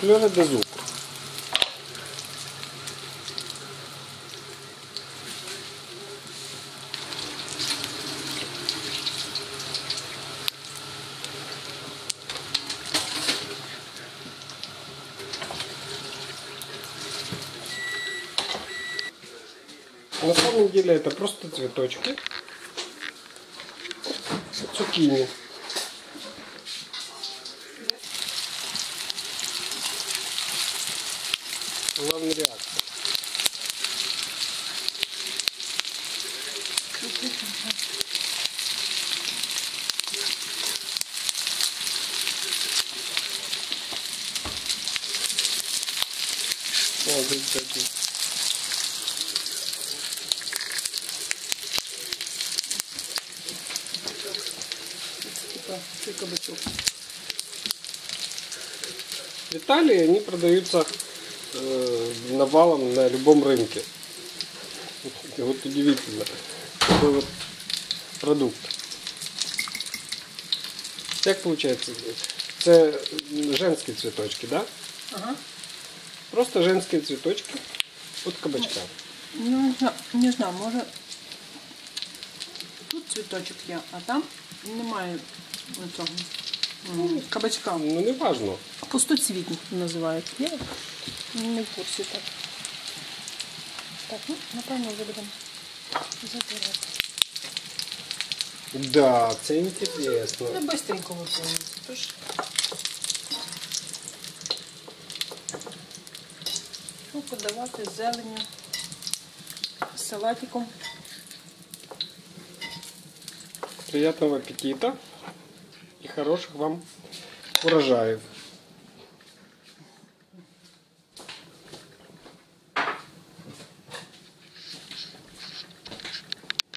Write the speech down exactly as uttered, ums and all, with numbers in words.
пленок до зуб. На самом деле это просто цветочки цукини. Главная реакция. О, видите, кабачок. В Италии они продаются э, навалом на любом рынке. Вот удивительно такой вот продукт. Как получается? Это женские цветочки, да? Ага. Просто женские цветочки от кабачка. Ну, не знаю, не знаю, может тут цветочек я, а там немає. Это, ну, кабачка. Ну, не важно. Пустоцветник называют. Я не в курсе так. Так, ну, направо заберем. Заберем. Да, это интересно. Да, быстренько выполним. Ну, подавати с зеленью, с салатиком. Приятного аппетита и хороших вам урожаев.